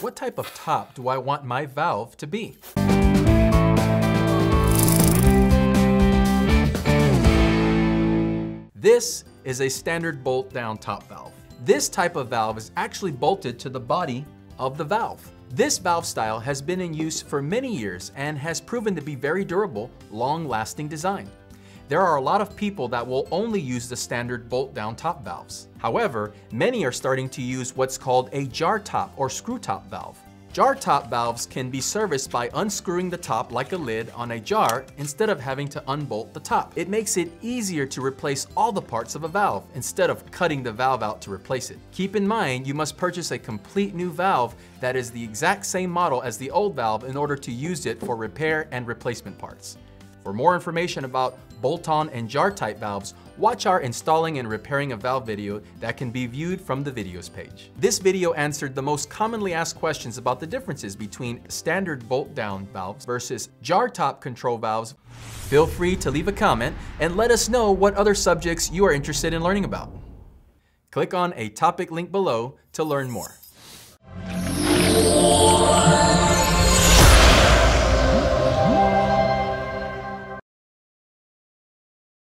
What type of top do I want my valve to be? This is a standard bolt down top valve. This type of valve is actually bolted to the body of the valve. This valve style has been in use for many years and has proven to be very durable, long-lasting design. There are a lot of people that will only use the standard bolt-down top valves. However, many are starting to use what's called a jar top or screw top valve. Jar top valves can be serviced by unscrewing the top like a lid on a jar instead of having to unbolt the top. It makes it easier to replace all the parts of a valve instead of cutting the valve out to replace it. Keep in mind, you must purchase a complete new valve that is the exact same model as the old valve in order to use it for repair and replacement parts. For more information about bolt-on and jar-type valves, watch our installing and repairing a valve video that can be viewed from the videos page. This video answered the most commonly asked questions about the differences between standard bolt-down valves versus jar-top control valves. Feel free to leave a comment and let us know what other subjects you are interested in learning about. Click on a topic link below to learn more.